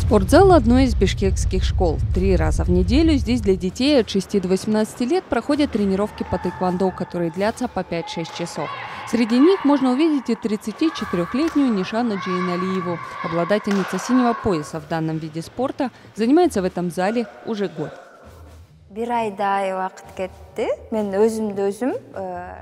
Спортзал одной из бишкекских школ. 3 раза в неделю здесь для детей от 6 до 18 лет проходят тренировки по таэквондо, которые длятся по 5-6 часов. Среди них можно увидеть и 34-летнюю Нишану Жээналиеву. Обладательница синего пояса в данном виде спорта занимается в этом зале уже год.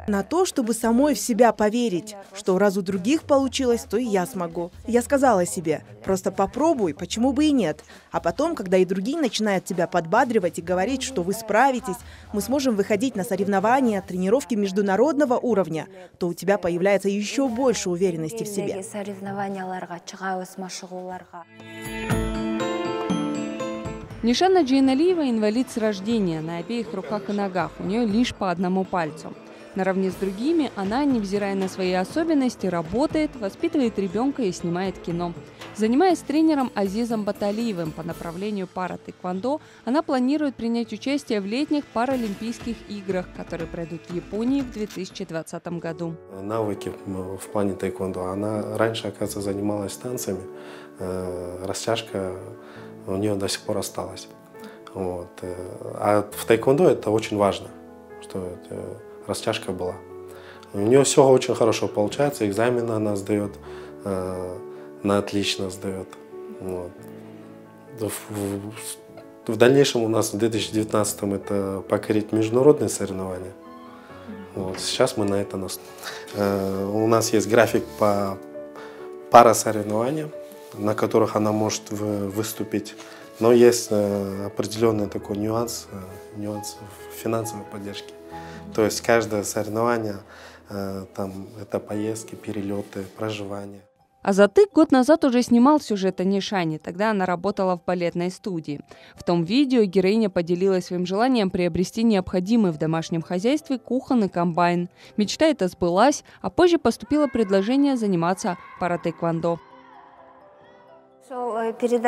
На то, чтобы самой в себя поверить, что раз у других получилось, то и я смогу. Я сказала себе, просто попробуй, почему бы и нет. А потом, когда и другие начинают тебя подбадривать и говорить, что вы справитесь, мы сможем выходить на соревнования, тренировки международного уровня, то у тебя появляется еще больше уверенности в себе. Нишана Жээналиева – инвалид с рождения, на обеих руках и ногах, у нее лишь по одному пальцу. Наравне с другими она, невзирая на свои особенности, работает, воспитывает ребенка и снимает кино. Занимаясь тренером Азизом Баталиевым по направлению пара-тэквондо, она планирует принять участие в летних паралимпийских играх, которые пройдут в Японии в 2020 году. Навыки в плане тэквондо. Она раньше, оказывается, занималась танцами, растяжка у нее до сих пор осталось. Вот. А в таэквондо это очень важно, что растяжка была. У нее все очень хорошо получается, экзамены она сдает, на отлично сдает. Вот. В дальнейшем у нас в 2019-м это покорить международные соревнования. Вот. Сейчас мы на это у нас есть график по парасоревнованиям, на которых она может выступить. Но есть определенный такой нюанс финансовой поддержки. То есть каждое соревнование, там, это поездки, перелеты, проживание. Азаттык год назад уже снимал сюжет о Нишане, тогда она работала в балетной студии. В том видео героиня поделилась своим желанием приобрести необходимый в домашнем хозяйстве кухонный комбайн. Мечта эта сбылась, а позже поступило предложение заниматься пара-тэквондо. После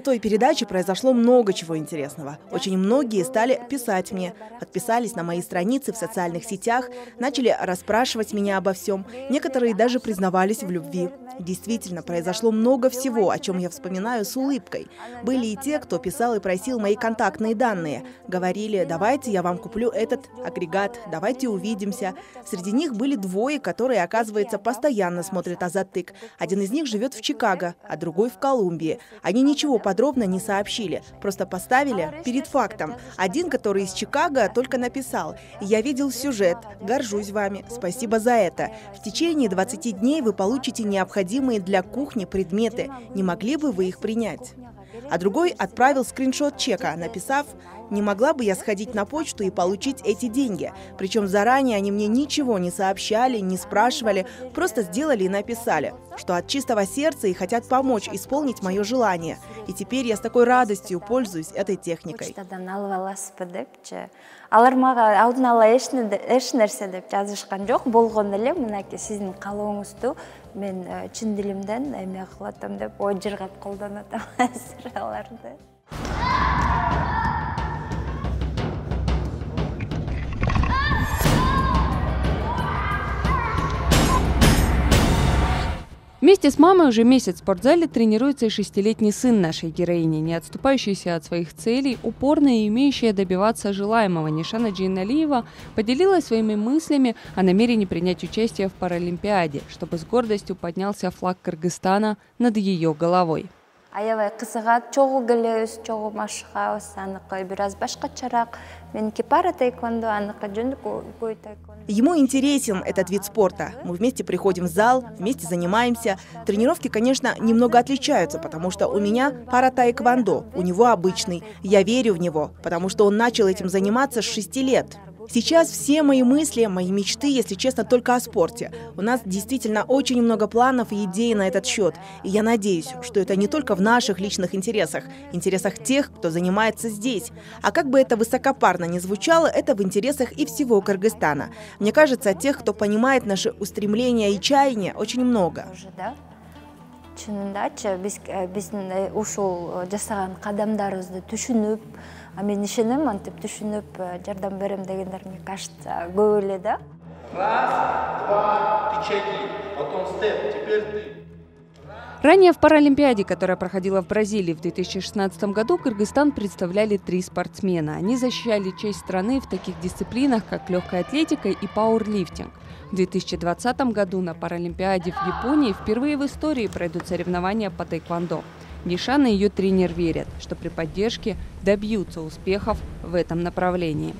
той передачи произошло много чего интересного. Очень многие стали писать мне, подписались на мои страницы в социальных сетях, начали расспрашивать меня обо всем. Некоторые даже признавались в любви. Действительно, произошло много всего, о чем я вспоминаю с улыбкой. Были и те, кто писал и просил мои контактные данные. Говорили, давайте я вам куплю этот агрегат, давайте увидимся. Среди них были двое, которые, оказывается, постоянно смотрят Азаттык. Один из них живет в Чикаго, а другой в Колумбии. Они ничего подробно не сообщили, просто поставили перед фактом. Один, который из Чикаго, только написал: «Я видел сюжет, горжусь вами, спасибо за это. В течение 20 дней вы получите необходимые для кухни предметы. Не могли бы вы их принять?» А другой отправил скриншот чека, написав: «Не могла бы я сходить на почту и получить эти деньги?» Причем заранее они мне ничего не сообщали, не спрашивали, просто сделали и написали, что от чистого сердца и хотят помочь исполнить мое желание. И теперь я с такой радостью пользуюсь этой техникой. Вместе с мамой уже месяц в спортзале тренируется и 6-летний сын нашей героини, не отступающийся от своих целей, упорная и имеющая добиваться желаемого. Нишана Жээналиева поделилась своими мыслями о намерении принять участие в Паралимпиаде, чтобы с гордостью поднялся флаг Кыргызстана над ее головой. Ему интересен этот вид спорта. Мы вместе приходим в зал, вместе занимаемся. Тренировки, конечно, немного отличаются, потому что у меня пара-таэквондо, у него обычный. Я верю в него, потому что он начал этим заниматься с 6 лет. Сейчас все мои мысли, мои мечты, если честно, только о спорте. У нас действительно очень много планов и идей на этот счет. И я надеюсь, что это не только в наших личных интересах, интересах тех, кто занимается здесь. А как бы это высокопарно ни звучало, это в интересах и всего Кыргызстана. Мне кажется, тех, кто понимает наши устремления и чаяния, очень много. чынындачы биздин ушул жасаган кадамдарыбызды түшүнүп, а мен ишенем антип түшүнүп жардам берем дегендер мне кажется көп эле да. Раз, два, ты чеки, потом степ, теперь ты. Ранее в Паралимпиаде, которая проходила в Бразилии в 2016 году, Кыргызстан представляли 3 спортсмена. Они защищали честь страны в таких дисциплинах, как легкая атлетика и пауэрлифтинг. В 2020 году на Паралимпиаде в Японии впервые в истории пройдут соревнования по таэквондо. Нишана и ее тренер верят, что при поддержке добьются успехов в этом направлении.